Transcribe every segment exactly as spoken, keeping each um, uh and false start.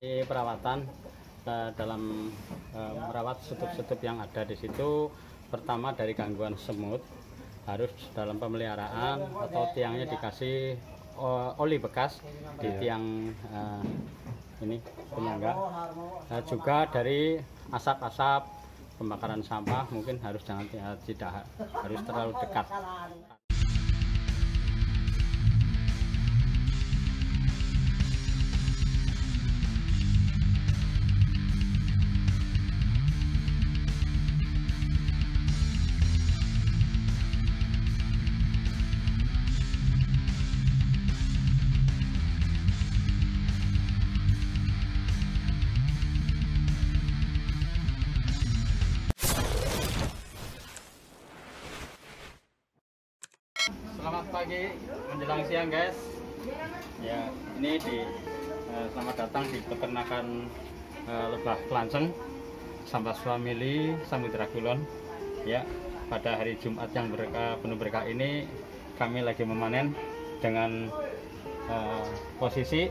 Di perawatan dalam merawat stup-stup yang ada di situ, pertama dari gangguan semut harus dalam pemeliharaan atau tiangnya dikasih oli bekas di tiang ini penyangga. Juga dari asap-asap pembakaran sampah mungkin harus jangan tidak harus terlalu dekat. Selamat pagi menjelang siang, guys. Ya, ini di eh, selamat datang di peternakan eh, lebah Klanceng, Sambaswamili, Samidragulon. Ya, pada hari Jumat yang berkah, penuh berkah ini kami lagi memanen dengan eh, posisi.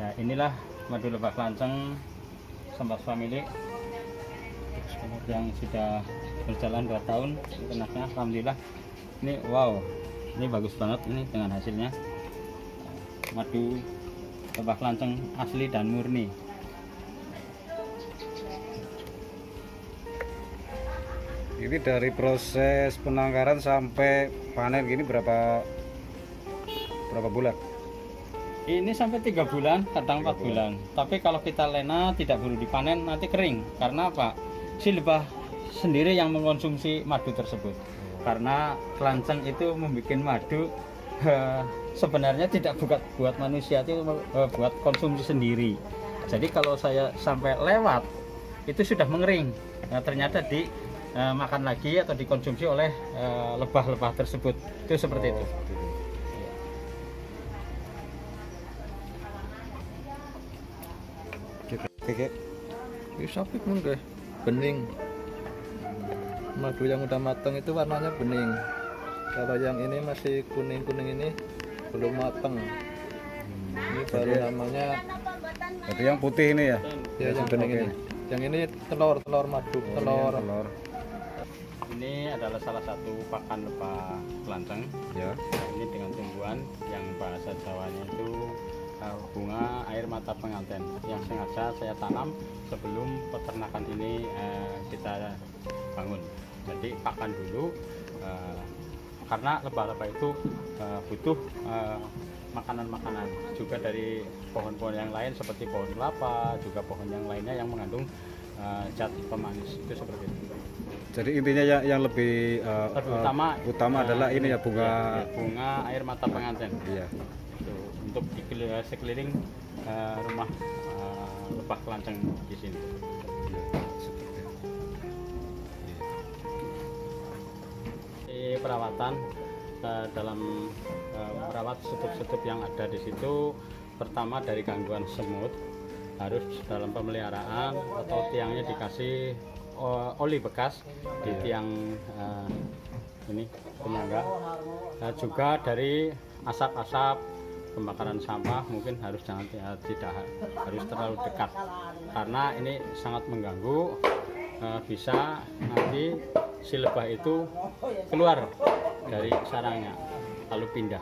Ya, inilah madu lebah Klanceng, Sambaswamili yang sudah berjalan dua tahun ternaknya, alhamdulillah. Ini wow, ini bagus banget ini dengan hasilnya, madu lebah Klanceng asli dan murni. Ini dari proses penangkaran sampai panen gini berapa berapa bulan? Ini sampai tiga bulan, kadang empat bulan. bulan. Tapi kalau kita lena tidak perlu dipanen, nanti kering. Karena apa? Si lebah sendiri yang mengkonsumsi madu tersebut, karena Klanceng itu membuat madu eh, sebenarnya tidak buat buat manusia, itu eh, buat konsumsi sendiri. Jadi kalau saya sampai lewat itu sudah mengering, nah, ternyata dimakan eh, lagi atau dikonsumsi oleh lebah-lebah eh, tersebut. Itu seperti itu. Oke, bisa pikun deh, bening. Madu yang udah matang itu warnanya bening. Kalau yang ini masih kuning-kuning, ini belum matang. Ini baru namanya. Jadi yang putih ini ya? Ya, yang bening ini. Yang ini telur, telur madu, telur. Ini adalah salah satu pakan lebah Klanceng. Ya. Ini dengan tumbuhan yang bahasa Jawanya itu bunga air mata penganten, yang sengaja saya tanam sebelum peternakan ini eh, kita bangun. Jadi pakan dulu, eh, karena lebah-lebah itu eh, butuh makanan-makanan eh, juga dari pohon-pohon yang lain seperti pohon kelapa, juga pohon yang lainnya yang mengandung eh, zat pemanis. Itu seperti itu. Jadi intinya yang, yang lebih uh, utama, uh, utama adalah uh, ini ya, bunga bunga air mata penganten. Iya. Untuk di sekeliling uh, rumah uh, lebah Klanceng di sini. Di perawatan uh, dalam uh, merawat stup-stup yang ada di situ, pertama dari gangguan semut harus dalam pemeliharaan atau tiangnya dikasih oli bekas di tiang uh, ini penyangga. Uh, juga dari asap-asap pembakaran sampah mungkin harus jangan tidak harus terlalu dekat, karena ini sangat mengganggu. Uh, bisa nanti si lebah itu keluar dari sarangnya lalu pindah.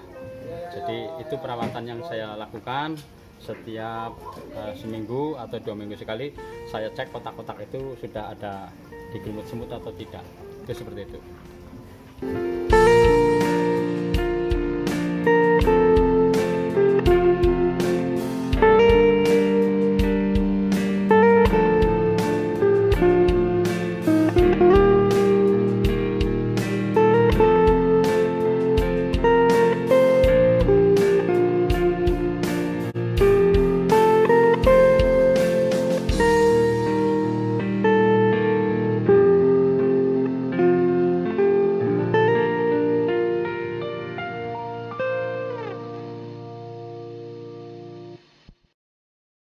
Jadi itu perawatan yang saya lakukan setiap uh, seminggu atau dua minggu sekali. Saya cek kotak-kotak itu sudah ada digelimut semut atau tidak. Itu seperti itu.